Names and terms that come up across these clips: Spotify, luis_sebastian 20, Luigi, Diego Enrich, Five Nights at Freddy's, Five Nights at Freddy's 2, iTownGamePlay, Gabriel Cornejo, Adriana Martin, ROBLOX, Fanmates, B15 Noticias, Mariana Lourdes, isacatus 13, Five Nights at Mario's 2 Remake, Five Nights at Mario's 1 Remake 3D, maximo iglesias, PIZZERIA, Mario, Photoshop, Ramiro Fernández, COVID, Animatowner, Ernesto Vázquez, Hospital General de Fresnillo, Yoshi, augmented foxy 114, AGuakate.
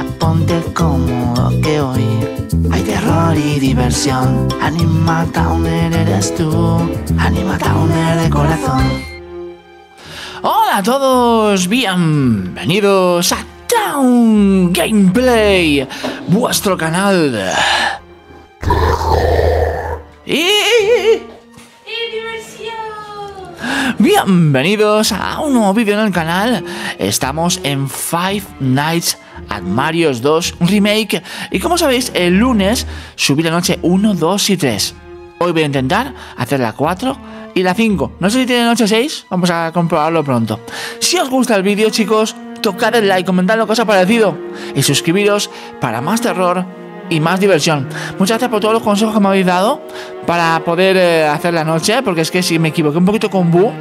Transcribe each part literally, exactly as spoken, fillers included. Ahora ponte cómodo que hoy hay terror y diversión. Animatowner eres tú, Animatowner de corazón. Hola a todos, bienvenidos a Town Gameplay, vuestro canal de terror y... Bienvenidos a un nuevo vídeo en el canal. Estamos en Five Nights at Mario's dos Remake. Y como sabéis, el lunes subí la noche uno, dos y tres. Hoy voy a intentar hacer la cuatro y la cinco. No sé si tiene noche seis, vamos a comprobarlo pronto. Si os gusta el vídeo, chicos, tocad el like, comentad lo que os ha parecido y suscribiros para más terror y más diversión. Muchas gracias por todos los consejos que me habéis dado para poder eh, hacer la noche, porque es que si me equivoqué un poquito con Boo,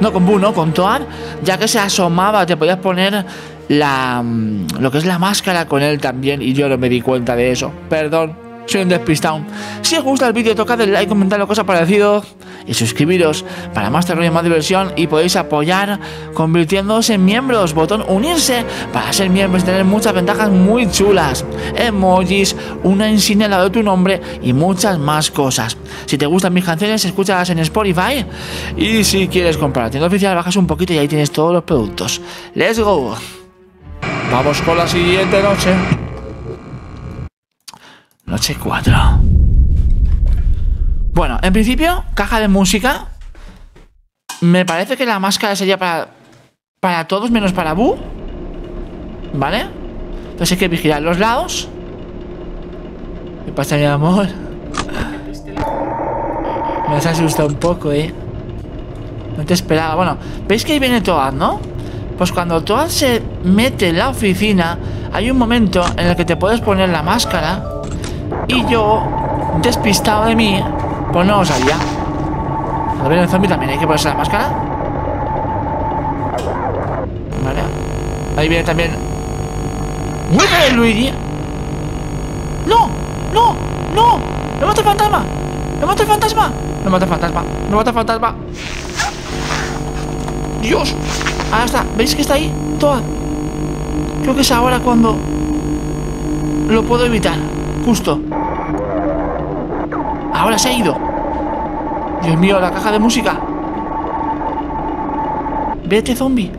no con Boo, no, con Toad, ya que se asomaba, te podías poner la lo que es la máscara con él también y yo no me di cuenta de eso. Perdón, soy un despistado. Si os gusta el vídeo, tocad el like, comentad lo que os ha parecido y suscribiros para más terror y más diversión, y podéis apoyar convirtiéndoos en miembros, botón unirse para ser miembros y tener muchas ventajas muy chulas, emojis, una insignia al lado de tu nombre y muchas más cosas. Si te gustan mis canciones, escúchalas en Spotify, y si quieres comprar la tienda oficial, bajas un poquito y ahí tienes todos los productos. Let's go. Vamos con la siguiente noche. Noche cuatro. Bueno, en principio, caja de música. Me parece que la máscara sería para para todos menos para Boo, ¿vale? Entonces hay que vigilar los lados. ¿Qué pasa, mi amor? Me has asustado un poco, ¿eh? No te esperaba. Bueno, ¿veis que ahí viene Toad, no? Pues cuando Toad se mete en la oficina, hay un momento en el que te puedes poner la máscara. Y yo, despistado de mí, pues no lo sabía. Cuando viene el zombie también hay que ponerse la máscara. Vale. Ahí viene también. ¡Muévete, Luigi! ¡No! ¡No! ¡No! ¡Me mata el fantasma! ¡Me mata el fantasma! ¡Me mata el fantasma! ¡Me mata el fantasma! ¡Dios! Ahora está. ¿Veis que está ahí? Toda. Creo que es ahora cuando lo puedo evitar. Justo. Ahora se ha ido. Dios mío, la caja de música. Vete, zombie.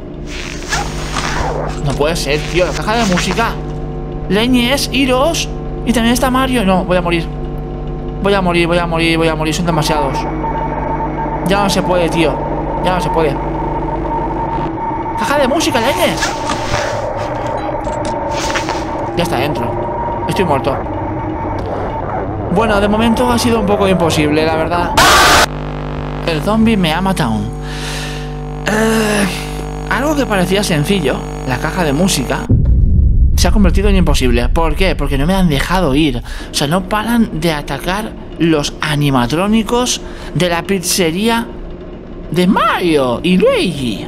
No puede ser, tío, la caja de música. Leñes, iros. Y también está Mario. No, voy a morir. Voy a morir, voy a morir, voy a morir. Son demasiados. Ya no se puede, tío. Ya no se puede. Caja de música, leñes. Ya está dentro. Estoy muerto. Bueno, de momento ha sido un poco imposible, la verdad. El zombie me ha matado. Eh, algo que parecía sencillo, la caja de música, se ha convertido en imposible. ¿Por qué? Porque no me han dejado ir. O sea, no paran de atacar los animatrónicos de la pizzería de Mario y Luigi,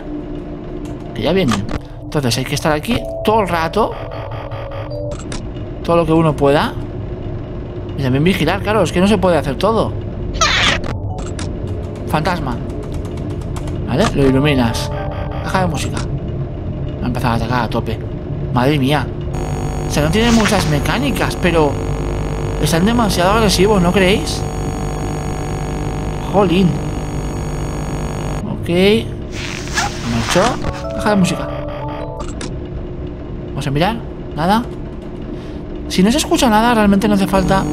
que ya vienen. Entonces hay que estar aquí todo el rato, todo lo que uno pueda. Y también vigilar, claro, es que no se puede hacer todo. Fantasma. ¿Vale? Lo iluminas. Caja de música. Me ha empezado a atacar a tope. Madre mía. O sea, no tiene muchas mecánicas, pero están demasiado agresivos, ¿no creéis? Jolín. Ok. Marchó. Caja de música. Vamos a mirar. Nada. Si no se escucha nada, realmente no hace falta,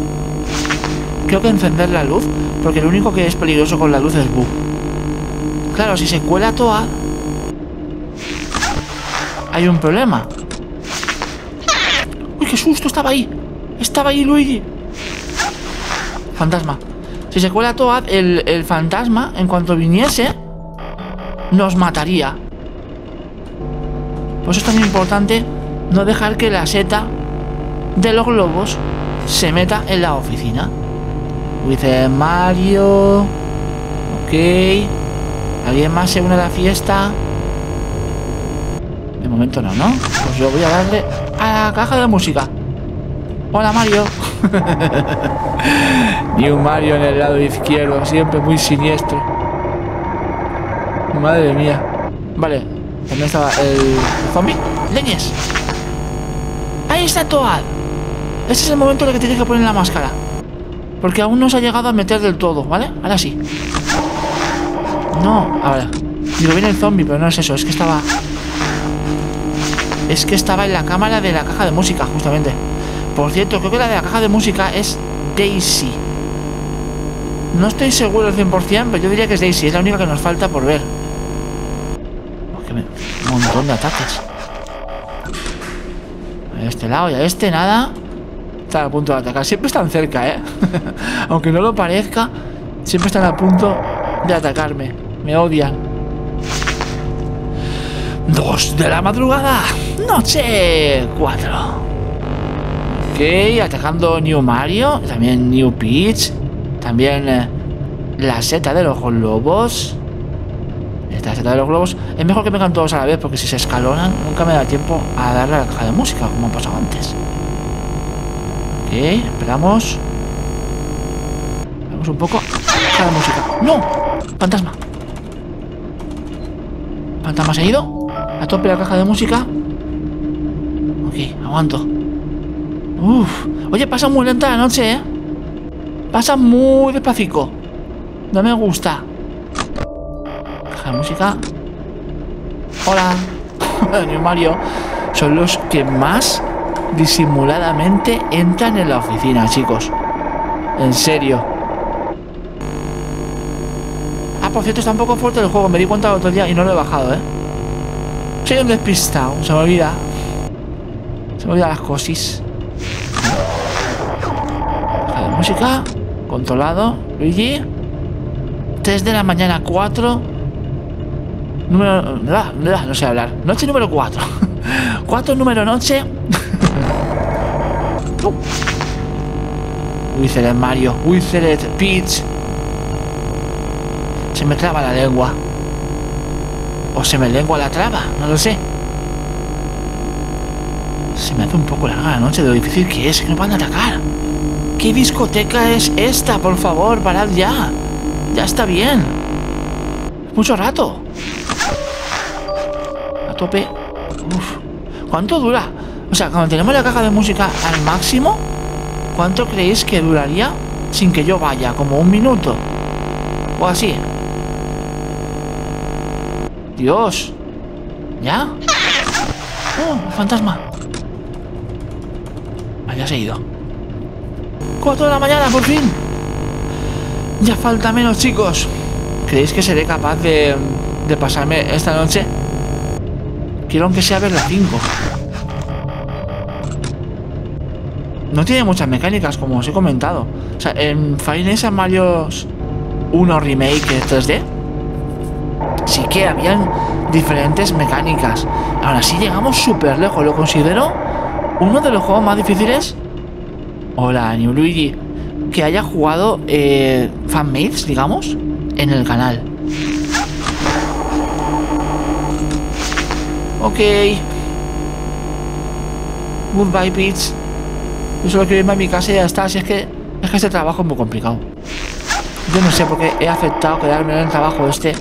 creo que encender la luz, porque lo único que es peligroso con la luz es Boo. Claro, si se cuela Toad, hay un problema. ¡Uy, qué susto! Estaba ahí. Estaba ahí, Luigi. Fantasma. Si se cuela Toad, el, el fantasma, en cuanto viniese, nos mataría. Por eso es tan importante no dejar que la seta de los globos se meta en la oficina. Dice Mario. Ok. ¿Alguien más se une a la fiesta? De momento no, ¿no? Pues yo voy a darle a la caja de música. Hola, Mario. Ni un Mario en el lado izquierdo. Siempre muy siniestro. Madre mía. Vale. También estaba el zombie. Leñes. ¡Ahí está Toad! Este es el momento en el que tienes que poner la máscara, porque aún no se ha llegado a meter del todo, ¿vale? Ahora sí. No, ahora. Digo, viene el zombie, pero no es eso, es que estaba... Es que estaba en la cámara de la caja de música, justamente. Por cierto, creo que la de la caja de música es Daisy. No estoy seguro al cien por cien, pero yo diría que es Daisy. Es la única que nos falta por ver. Oh, me... Un montón de ataques. A este lado y a este, nada. Están a punto de atacar. Siempre están cerca, ¿eh? Aunque no lo parezca, siempre están a punto de atacarme. Me odian. Dos de la madrugada. Noche cuatro. Ok, atacando New Mario. También New Peach. También eh, la seta de los globos. Esta seta de los globos. Es mejor que vengan todos a la vez, porque si se escalonan nunca me da tiempo a darle a la caja de música, como ha pasado antes. Ok, esperamos. Vamos un poco. Caja de música. ¡No! Fantasma. Fantasma se ha ido. A tope la caja de música. Ok, aguanto. Uff. Oye, pasa muy lenta la noche, eh. Pasa muy despacito. No me gusta. Caja de música. Hola. New Mario. Son los que más disimuladamente entran en la oficina, chicos. En serio. Ah, por cierto, está un poco fuerte el juego. Me di cuenta el otro día y no lo he bajado, ¿eh? Soy un despistado. Se me olvida. Se me olvidan las cosis. Caja de música. Controlado, Luigi. tres de la mañana, cuatro. Número... Blah, blah, no sé hablar. Noche número cuatro. cuatro número noche. uh. Wizard Mario. Wizard Peach. Se me traba la lengua. O se me lengua la traba. No lo sé. Se me hace un poco larga la noche de lo difícil que es. Que no van a atacar. ¿Qué discoteca es esta? Por favor, parad ya. Ya está bien. Mucho rato. A tope. Uf. ¿Cuánto dura? O sea, cuando tenemos la caja de música al máximo, ¿cuánto creéis que duraría sin que yo vaya? ¿Como un minuto? ¿O así? Dios. ¿Ya? Oh, fantasma. Allá se ha ido. cuatro de la mañana, por fin. Ya falta menos, chicos. ¿Creéis que seré capaz de, de pasarme esta noche? Quiero aunque sea ver las cinco. No tiene muchas mecánicas, como os he comentado. O sea, en Five Nights at Mario's uno Remake tres D sí que habían diferentes mecánicas. Ahora sí llegamos súper lejos. Lo considero uno de los juegos más difíciles. Hola, New Luigi. Que haya jugado eh, fanmates, digamos, en el canal. Ok. Goodbye, Peach. Yo solo quiero irme a mi casa y ya está. Si es que, es que este trabajo es muy complicado. Yo no sé por qué he aceptado quedarme en el trabajo este.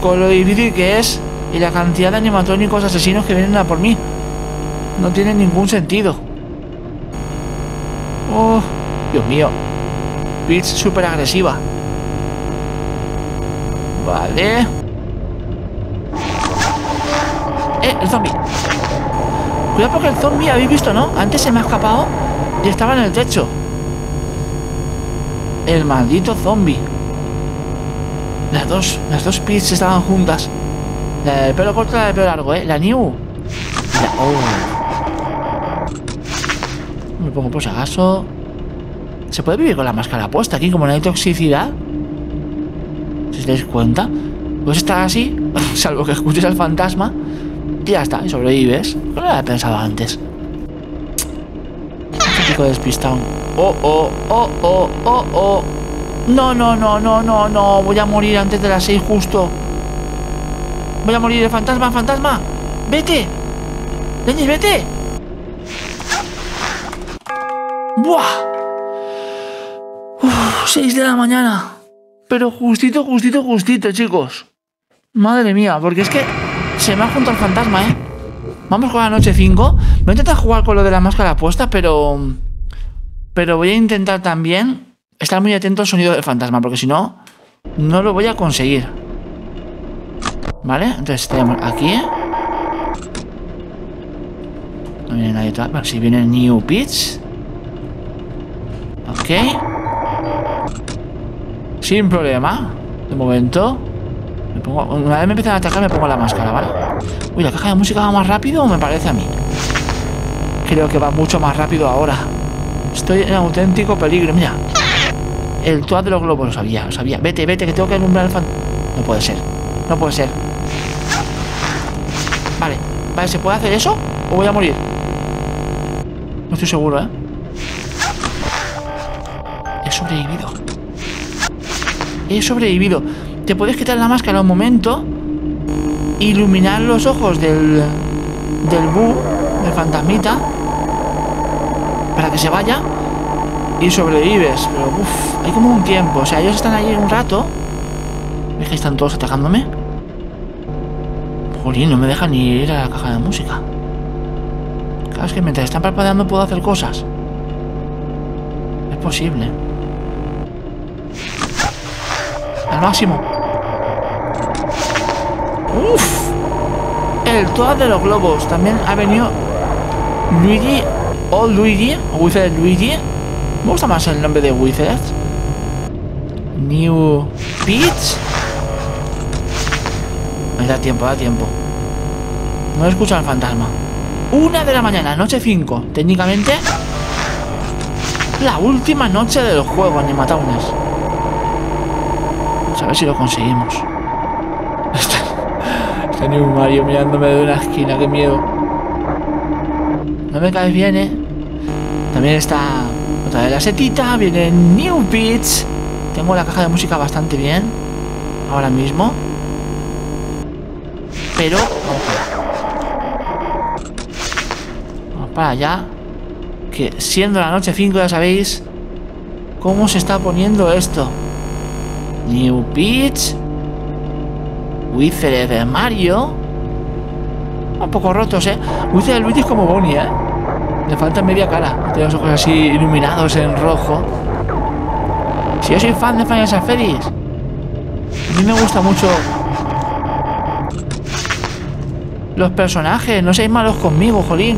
Con lo difícil que es y la cantidad de animatrónicos asesinos que vienen a por mí. No tiene ningún sentido. Oh, Dios mío. Peach súper agresiva. Vale. Eh, el zombie. Cuidado porque el zombie, habéis visto, ¿no? Antes se me ha escapado y estaba en el techo. El maldito zombie. Las dos, las dos Peach estaban juntas. La del pelo corto y la del pelo largo, ¿eh? La New. La oh. Me pongo por si acaso. ¿Se puede vivir con la máscara puesta aquí? Como no hay toxicidad. Si os dais cuenta. Pues estar así, salvo que escuches al fantasma. Y ya está, y sobrevives. No lo había pensado antes. Este tipo de despistado. Oh, oh, oh, oh, oh, oh. No, no, no, no, no, no. Voy a morir antes de las seis justo. Voy a morir. El fantasma, fantasma. Vete. Leñes, vete. ¡Buah! Uf, seis de la mañana. Pero justito, justito, justito, chicos. Madre mía, porque es que se me ha juntado el fantasma, ¿eh? Vamos con la noche cinco. Voy a intentar jugar con lo de la máscara puesta, pero... Pero voy a intentar también estar muy atento al sonido del fantasma, porque si no, no lo voy a conseguir. Vale, entonces tenemos aquí. No viene nadie atrás. Bueno, si viene New Pitch. Ok. Sin problema. De momento. Me pongo, una vez me empiezan a atacar, me pongo la máscara, ¿vale? Uy, ¿la caja de música va más rápido, me parece a mí? Creo que va mucho más rápido ahora. Estoy en auténtico peligro, mira. El tuat de los globos, lo sabía, lo sabía. Vete, vete, que tengo que alumbrar el fan... No puede ser, no puede ser. Vale, vale, ¿se puede hacer eso? ¿O voy a morir? No estoy seguro, ¿eh? He sobrevivido. He sobrevivido. Te puedes quitar la máscara un momento, iluminar los ojos del... Del bú, del fantasmita, para que se vaya y sobrevives. Pero uff, hay como un tiempo. O sea, ellos están ahí un rato. ¿Ves que están todos atacándome? Jolín, no me dejan ni ir a la caja de música. Claro, es que mientras están parpadeando puedo hacer cosas. Es posible. Al máximo. Uff. El toad de los globos. También ha venido Luigi o Luigi o Wizard Luigi. Me gusta más el nombre de Wizard. New Pitch. Me da tiempo, da tiempo. No escucho al fantasma. Una de la mañana, noche cinco. Técnicamente, la última noche del juego, Animatownes. Vamos a ver si lo conseguimos. Está New Mario mirándome de una esquina, qué miedo. No me caes bien, eh. También está... Otra de la setita, viene New Pitch. Tengo la caja de música bastante bien ahora mismo. Pero vamos para allá. Vamos para allá. Que siendo la noche cinco, ya sabéis cómo se está poniendo esto. New Pitch. Wizard de Mario. Un poco rotos, eh. Wizard de Luigi es como Bonnie, eh. Le falta media cara. Tiene los ojos así iluminados en rojo. Si yo soy fan de Five Nights at Freddy's. A mí me gusta mucho los personajes. No seáis malos conmigo, jolín.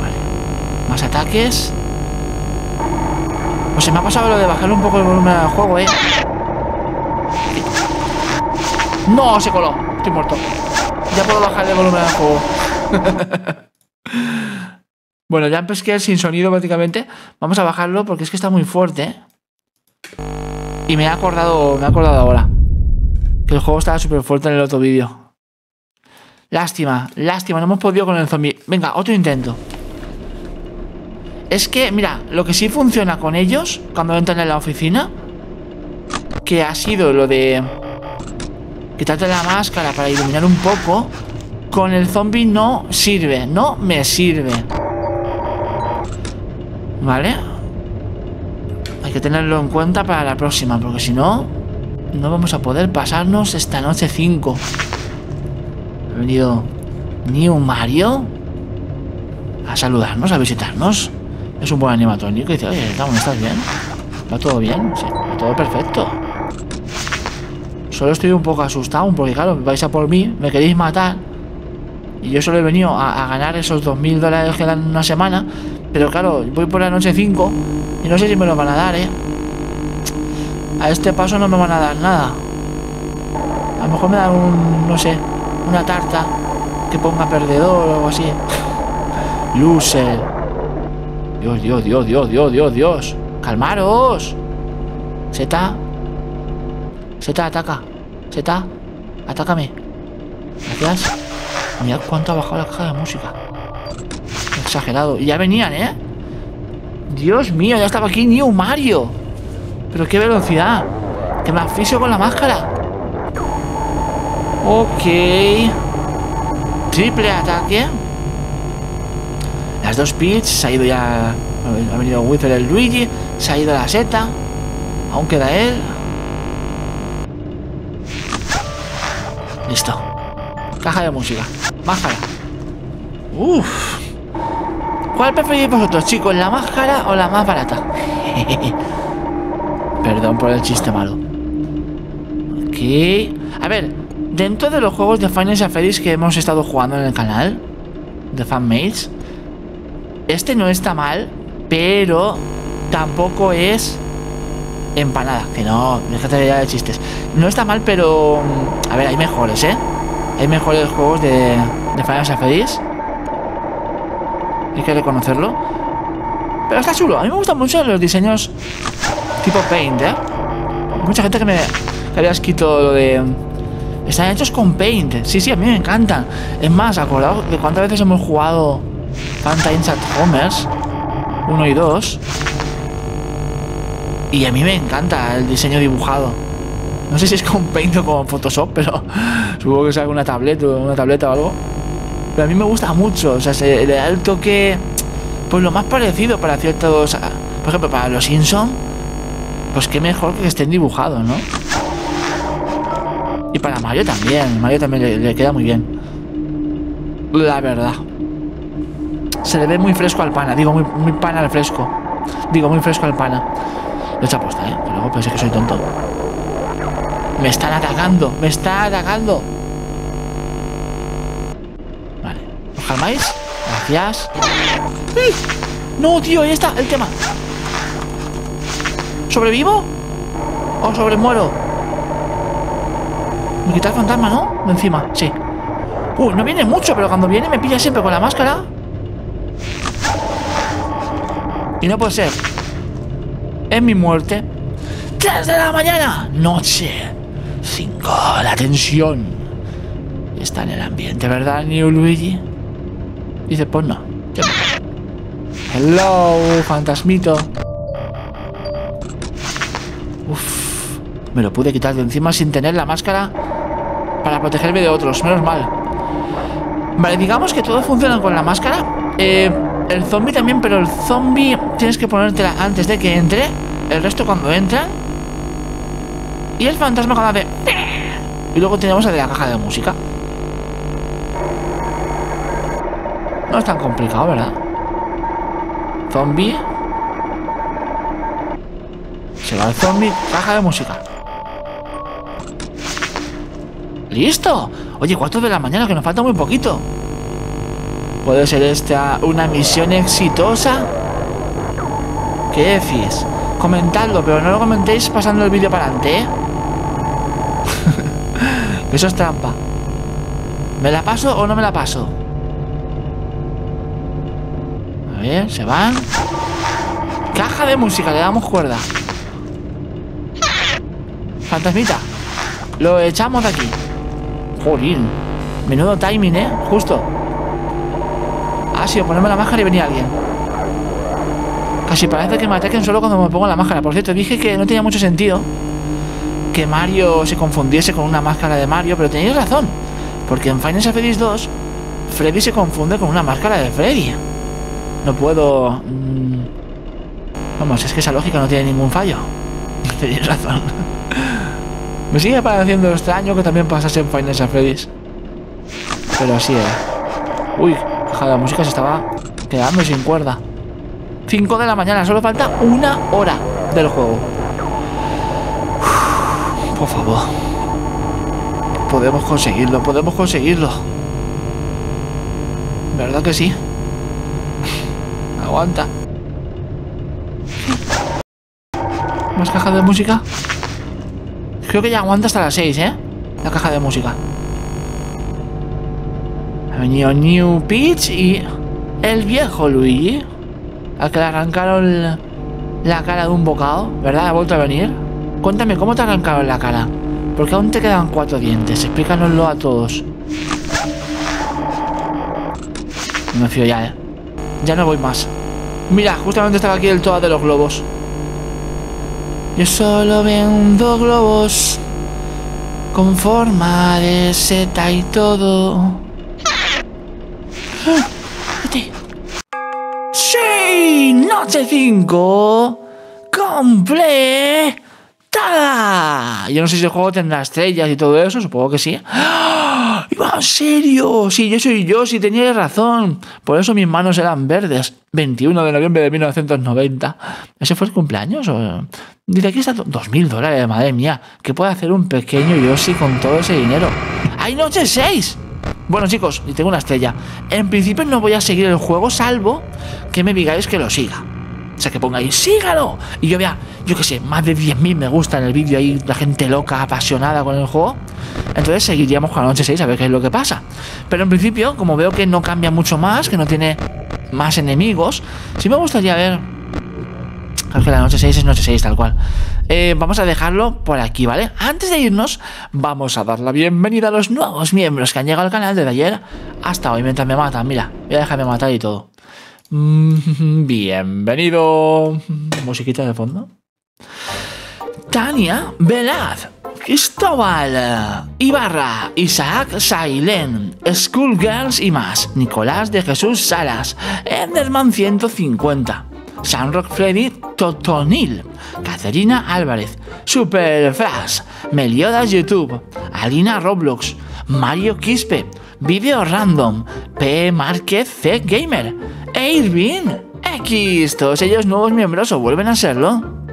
Vale. Más ataques. Pues se me ha pasado lo de bajar un poco el volumen del juego, eh. No, se coló. Estoy muerto. Ya puedo bajar el volumen del juego. Bueno, ya pesqué sin sonido prácticamente. Vamos a bajarlo porque es que está muy fuerte, ¿eh? Y me he acordado, me he acordado ahora que el juego estaba súper fuerte en el otro vídeo. Lástima, lástima, no hemos podido con el zombie. Venga, otro intento. Es que, mira, lo que sí funciona con ellos cuando entran en la oficina, que ha sido lo de quitarte la máscara para iluminar un poco, con el zombie no sirve, no me sirve. Vale. Hay que tenerlo en cuenta para la próxima, porque si no, no vamos a poder pasarnos esta noche cinco. Ha venido New Mario a saludarnos, a visitarnos. Es un buen animatrónico y dice, oye, ¿estás bien? ¿Va todo bien? Sí, va todo perfecto. Solo estoy un poco asustado, porque claro, vais a por mí, me queréis matar. Y yo solo he venido a, a ganar esos dos mil dólares que dan una semana. Pero claro, voy por la noche cinco y no sé si me lo van a dar, eh. A este paso no me van a dar nada. A lo mejor me dan un, no sé, una tarta que ponga perdedor o algo así. Loser. Dios, Dios, Dios, Dios, Dios, Dios, Dios. Calmaros. Zeta. Zeta, ataca. Zeta, atácame. Gracias. Mirad cuánto ha bajado la caja de música. Exagerado. Y ya venían, ¿eh? Dios mío, ya estaba aquí New Mario. Pero qué velocidad. Que me asfixio con la máscara. Ok. Triple ataque. Las dos Peach. Se ha ido ya... Ha venido Wizard el Luigi. Se ha ido la Zeta. Aún queda él. Listo. Caja de música. Máscara. Uff. ¿Cuál preferís vosotros, chicos? ¿La máscara o la más barata? Perdón por el chiste malo. Ok. A ver, dentro de los juegos de Five Nights at Freddy's que hemos estado jugando en el canal, de Fanmates, este no está mal, pero tampoco es empanada. Que no, déjate ya de chistes. No está mal, pero... A ver, hay mejores, ¿eh? Hay mejores juegos de, de Five Nights at Freddy's. Hay que reconocerlo. Pero está chulo. A mí me gustan mucho los diseños tipo Paint, ¿eh? Mucha gente que me que había escrito lo de... Están hechos con Paint. Sí, sí, a mí me encantan. Es más, acordaos de cuántas veces hemos jugado Five Nights at Homers uno y dos. Y a mí me encanta el diseño dibujado. No sé si es con Paint o con Photoshop, pero supongo que es alguna tableta, una tableta o algo. Pero a mí me gusta mucho, o sea, se le da el toque, pues lo más parecido para ciertos, por ejemplo, para los Simpsons, pues qué mejor que estén dibujados, ¿no? Y para Mario también, Mario también le, le queda muy bien. La verdad. Se le ve muy fresco al pana, digo, muy, muy pana al fresco. Digo, muy fresco al pana. Lo he hecho aposta, ¿eh? Pero luego pensé que soy tonto. Me están atacando, me están atacando. ¿Calmáis? Gracias. ¡Eh! No, tío, ahí está el tema. ¿Sobrevivo? ¿O sobremuero? Me quita el fantasma, ¿no? De encima, sí. Uh, no viene mucho, pero cuando viene me pilla siempre con la máscara. Y no puede ser. Es mi muerte. ¡tres de la mañana! Noche. cinco. La tensión está en el ambiente, ¿verdad, New Luigi? Dice, pues no. Hello, fantasmito. Uff. Me lo pude quitar de encima sin tener la máscara para protegerme de otros. Menos mal. Vale, digamos que todo funciona con la máscara. Eh, el zombie también, pero el zombie tienes que ponértela antes de que entre. El resto cuando entran. Y el fantasma cuando hace... Y luego tenemos la de la caja de música. No es tan complicado, ¿verdad? Zombie. Se va el zombie. Caja de música. ¡Listo! Oye, cuatro de la mañana, que nos falta muy poquito. ¿Puede ser esta una misión exitosa? ¿Qué decís? Comentadlo, pero no lo comentéis pasando el vídeo para adelante, ¿eh? Eso es trampa. ¿Me la paso o no me la paso? A ver, se van. Caja de música, le damos cuerda. Fantasmita, lo echamos de aquí. Jolín, menudo timing, eh, justo. Ah, sí, ponerme la máscara y venía alguien. Casi parece que me ataquen solo cuando me pongo la máscara. Por cierto, dije que no tenía mucho sentido que Mario se confundiese con una máscara de Mario, pero tenéis razón, porque en Five Nights at Freddy's dos Freddy se confunde con una máscara de Freddy. No puedo... Mmm, vamos, es que esa lógica no tiene ningún fallo. Tenéis razón. Me sigue pareciendo extraño que también pasase en Five Nights at Freddy's. Pero así era. Uy, caja de música se estaba quedando sin cuerda. cinco de la mañana, solo falta una hora del juego. Uf, por favor. Podemos conseguirlo, podemos conseguirlo. ¿Verdad que sí? Aguanta. Más caja de música. Creo que ya aguanta hasta las seis, ¿eh? La caja de música. Ha venido New Peach y el viejo Luigi, al que le arrancaron la cara de un bocado, ¿verdad? Ha vuelto a venir. Cuéntame, ¿cómo te arrancaron la cara? Porque aún te quedan cuatro dientes. Explícanoslo a todos. No me fío ya, ¿eh? Ya no voy más. Mira, justamente estaba aquí el Toad de los globos. Yo solo vendo globos con forma de seta y todo. ¡Ah! ¡Vete! ¡Sí! ¡Noche cinco! ¡Completada! ¡Tada! Yo no sé si el juego tendrá estrellas y todo eso, supongo que sí. ¡Ah! ¡Iba en serio! Sí, yo soy yo, sí tenía razón. Por eso mis manos eran verdes. veintiuno de noviembre de mil novecientos noventa. ¿Ese fue el cumpleaños? ¿O? Dice, aquí está dos mil dólares, madre mía. ¿Qué puede hacer un pequeño Yoshi con todo ese dinero? ¡Hay noche seis! Bueno, chicos, y tengo una estrella. En principio no voy a seguir el juego, salvo que me digáis que lo siga. O sea, que pongáis, ¡sígalo! Y yo vea, yo qué sé, más de diez mil me gusta en el vídeo ahí, la gente loca, apasionada con el juego. Entonces seguiríamos con la noche seis a ver qué es lo que pasa. Pero en principio, como veo que no cambia mucho más, que no tiene más enemigos, sí me gustaría ver... Claro que la noche seis es noche seis, tal cual. Eh, vamos a dejarlo por aquí, ¿vale? Antes de irnos, vamos a dar la bienvenida a los nuevos miembros que han llegado al canal desde ayer hasta hoy. Mientras me matan, mira, voy a dejarme matar y todo. Mm, bienvenido. Musiquita de fondo. Tania Velaz, Cristóbal Ibarra, Isaac Sailén, Schoolgirls y más, Nicolás de Jesús Salas, Enderman ciento cincuenta. Sunrock Freddy Totonil, Caterina Álvarez, Superfras, Meliodas YouTube, Alina Roblox, Mario Quispe, Video Random, P. Márquez C. Gamer, Irvin X. Todos ellos nuevos miembros o vuelven a serlo.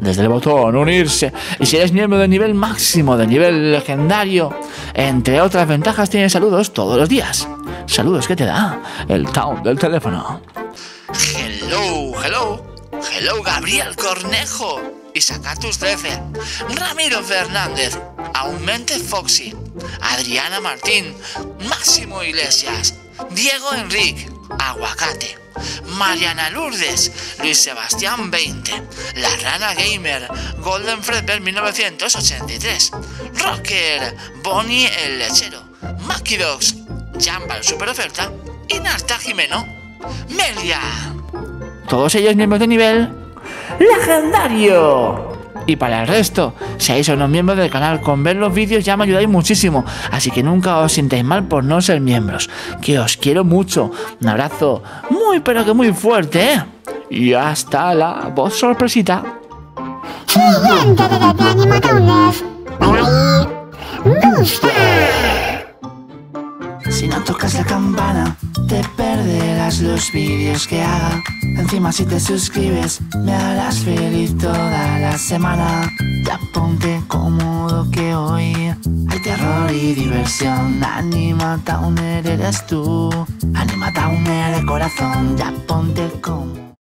Desde el botón unirse. Y si eres miembro del nivel máximo, del nivel legendario, entre otras ventajas tienes saludos todos los días. Saludos que te da el town del teléfono. Hello, hello, hello Gabriel Cornejo, Isacatus trece, Ramiro Fernández, Aumente Foxy, Adriana Martín, Máximo Iglesias, Diego Enrique, Aguacate, Mariana Lourdes, Luis Sebastián veinte, La Rana Gamer, Golden Fredbear mil novecientos ochenta y tres, Rocker, Bonnie el Lechero, Maki Dogs, Jamba Super Oferta y Narta Jimeno, Melia. Todos ellos miembros de nivel legendario. Y para el resto, seáis o no miembros del canal, con ver los vídeos ya me ayudáis muchísimo. Así que nunca os sintáis mal por no ser miembros, que os quiero mucho. Un abrazo muy pero que muy fuerte, ¿eh? Y hasta la voz sorpresita. Si no tocas la campana, te perderás los vídeos que haga. Encima si te suscribes, me harás feliz toda la semana. Ya ponte cómodo que hoy hay terror y diversión. Anima Towner eres tú, Anima Towner de corazón. Ya ponte cómodo.